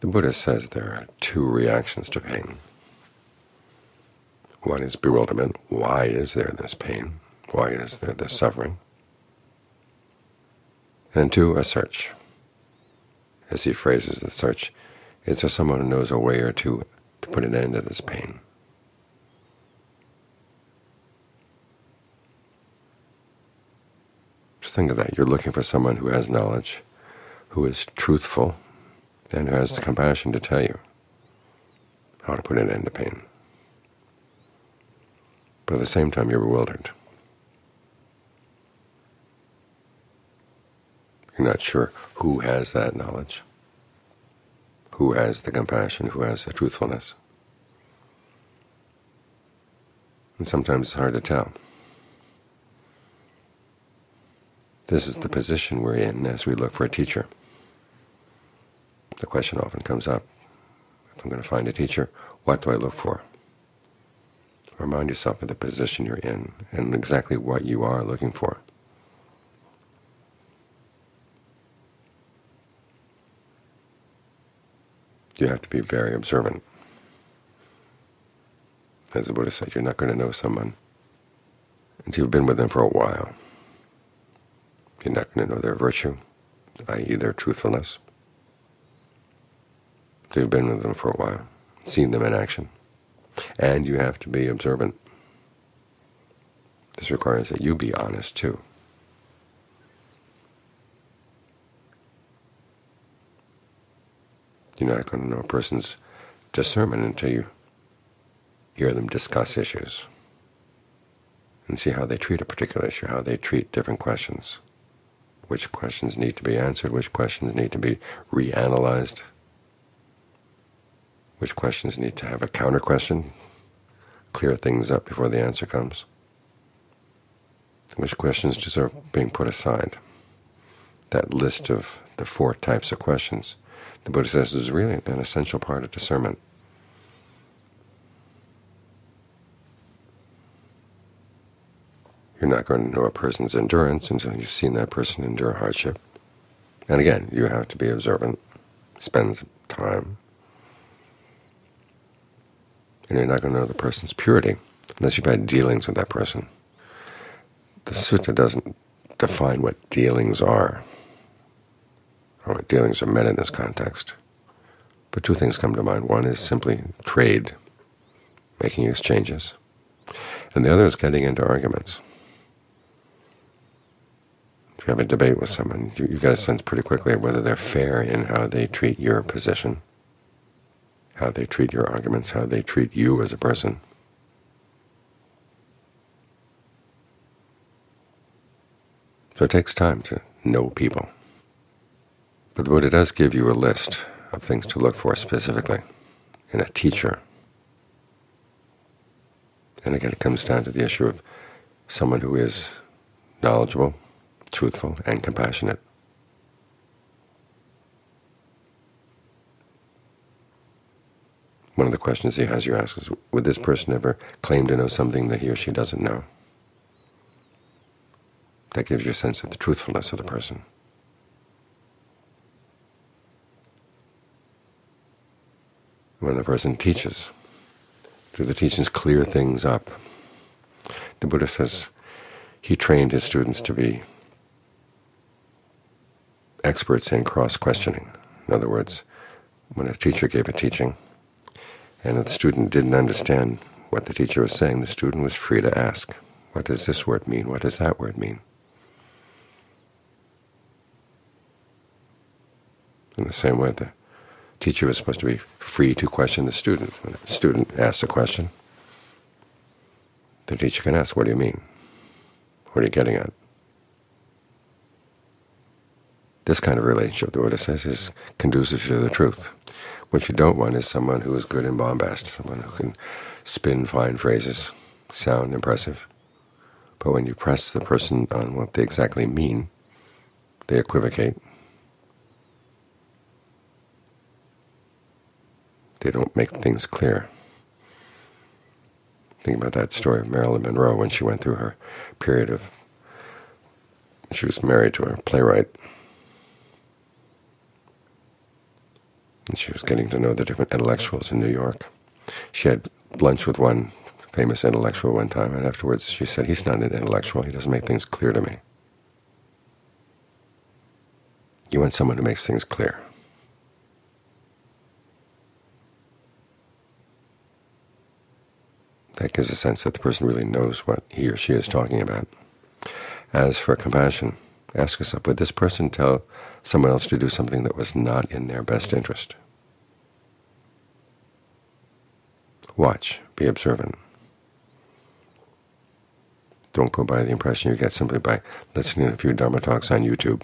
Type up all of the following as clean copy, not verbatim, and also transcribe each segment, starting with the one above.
The Buddha says there are two reactions to pain. One is bewilderment. Why is there this pain? Why is there this suffering? And two, a search. As he phrases the search, it's just someone who knows a way or two to put an end to this pain. Just think of that. You're looking for someone who has knowledge, who is truthful, and who has the compassion to tell you how to put an end to pain. But at the same time, you're bewildered. You're not sure who has that knowledge, who has the compassion, who has the truthfulness. And sometimes it's hard to tell. This is the position we're in as we look for a teacher. The question often comes up, if I'm going to find a teacher, what do I look for? Remind yourself of the position you're in and exactly what you are looking for. You have to be very observant. As the Buddha said, you're not going to know someone until you've been with them for a while. You're not going to know their virtue, i.e. their truthfulness. So you've been with them for a while, seen them in action, and you have to be observant. This requires that you be honest too. You're not going to know a person's discernment until you hear them discuss issues and see how they treat a particular issue, how they treat different questions, which questions need to be answered, which questions need to be reanalyzed, which questions need to have a counter-question, clear things up before the answer comes, which questions deserve being put aside. That list of the four types of questions, the Buddha says, is really an essential part of discernment. You're not going to know a person's endurance until you've seen that person endure hardship. And again, you have to be observant, spend time. And you're not going to know the person's purity unless you've had dealings with that person. The sutta doesn't define what dealings are, or what dealings are meant in this context. But two things come to mind. One is simply trade, making exchanges. And the other is getting into arguments. If you have a debate with someone, you've got a sense pretty quickly of whether they're fair in how they treat your position, how they treat your arguments, how they treat you as a person. So it takes time to know people. But the Buddha does give you a list of things to look for specifically in a teacher. And again, it comes down to the issue of someone who is knowledgeable, truthful, and compassionate. One of the questions he has you ask is, would this person ever claim to know something that he or she doesn't know? That gives you a sense of the truthfulness of the person. When the person teaches, do the teachings clear things up? The Buddha says he trained his students to be experts in cross-questioning. In other words, when a teacher gave a teaching, and if the student didn't understand what the teacher was saying, the student was free to ask, what does this word mean? What does that word mean? In the same way, the teacher was supposed to be free to question the student. When the student asks a question, the teacher can ask, what do you mean? What are you getting at? This kind of relationship, the Buddha says, is conducive to the truth. What you don't want is someone who is good in bombast, someone who can spin fine phrases, sound impressive. But when you press the person on what they exactly mean, they equivocate. They don't make things clear. Think about that story of Marilyn Monroe when she went through her period of... She was married to a playwright. And she was getting to know the different intellectuals in New York. She had lunch with one famous intellectual one time, and afterwards she said, "He's not an intellectual, he doesn't make things clear to me." You want someone who makes things clear. That gives a sense that the person really knows what he or she is talking about. As for compassion, ask yourself, would this person tell someone else to do something that was not in their best interest? Watch, be observant. Don't go by the impression you get simply by listening to a few Dharma talks on YouTube.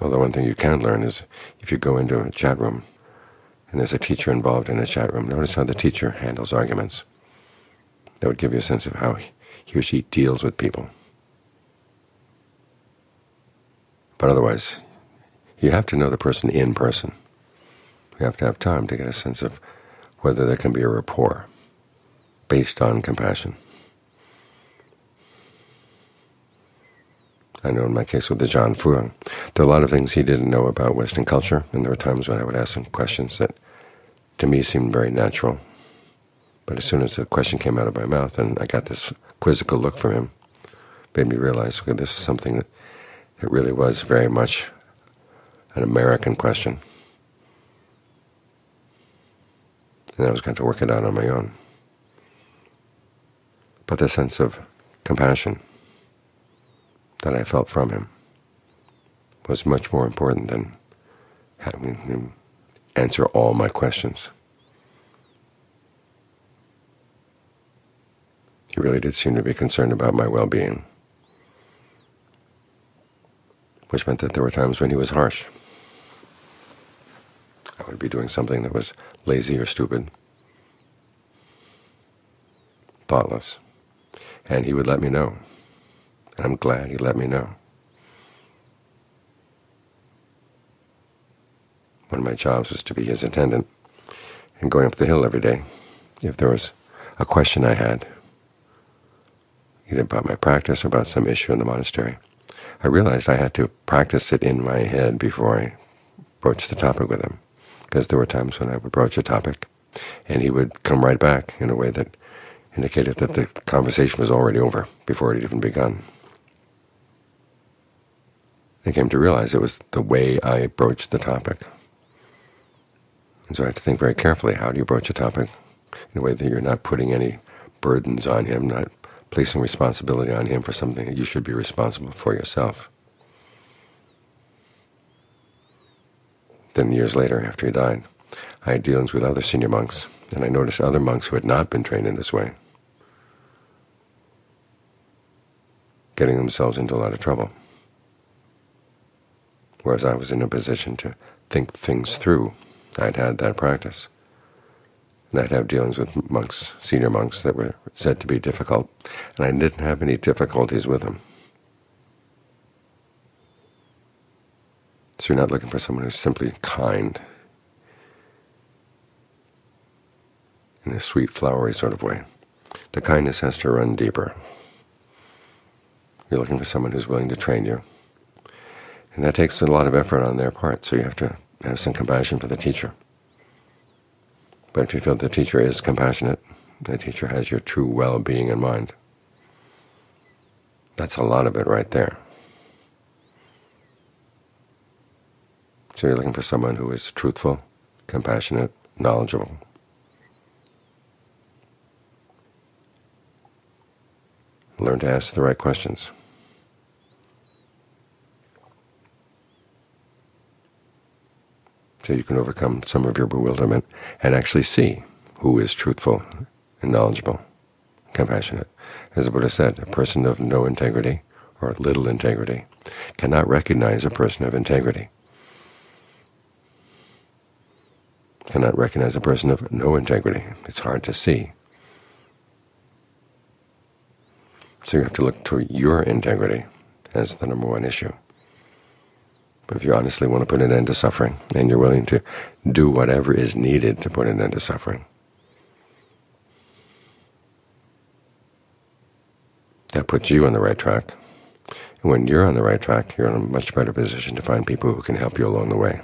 Although one thing you can learn is if you go into a chat room and there's a teacher involved in the chat room, notice how the teacher handles arguments. That would give you a sense of how he or she deals with people. But otherwise, you have to know the person in person. You have to have time to get a sense of whether there can be a rapport based on compassion. I know in my case with Ajaan Fuang, there are a lot of things he didn't know about Western culture, and there were times when I would ask him questions that to me seemed very natural. But as soon as the question came out of my mouth and I got this quizzical look from him, it made me realize, okay, this is something that it really was very much an American question. And I was going to work it out on my own. But the sense of compassion that I felt from him was much more important than having him answer all my questions. He really did seem to be concerned about my well-being, which meant that there were times when he was harsh. I would be doing something that was lazy or stupid, thoughtless, and he would let me know. And I'm glad he let me know. One of my jobs was to be his attendant, and going up the hill every day, if there was a question I had, either about my practice or about some issue in the monastery, I realized I had to practice it in my head before I broached the topic with him, because there were times when I would broach a topic and he would come right back in a way that indicated that the conversation was already over before it had even begun. I came to realize it was the way I broached the topic. And so I had to think very carefully, how do you broach a topic in a way that you're not putting any burdens on him, not placing responsibility on him for something that you should be responsible for yourself. Then years later, after he died, I had dealings with other senior monks, and I noticed other monks who had not been trained in this way getting themselves into a lot of trouble, whereas I was in a position to think things through. I'd had that practice. And I'd have dealings with monks, senior monks, that were said to be difficult, and I didn't have any difficulties with them. So you're not looking for someone who's simply kind, in a sweet, flowery sort of way. The kindness has to run deeper. You're looking for someone who's willing to train you, and that takes a lot of effort on their part, so you have to have some compassion for the teacher. But if you feel the teacher is compassionate, the teacher has your true well-being in mind. That's a lot of it right there. So you're looking for someone who is truthful, compassionate, knowledgeable. Learn to ask the right questions. So you can overcome some of your bewilderment and actually see who is truthful and knowledgeable, compassionate. As the Buddha said, a person of no integrity or little integrity cannot recognize a person of integrity, cannot recognize a person of no integrity. It's hard to see. So you have to look to your integrity as the number one issue. But if you honestly want to put an end to suffering, and you're willing to do whatever is needed to put an end to suffering, that puts you on the right track, when you're on the right track, you're in a much better position to find people who can help you along the way.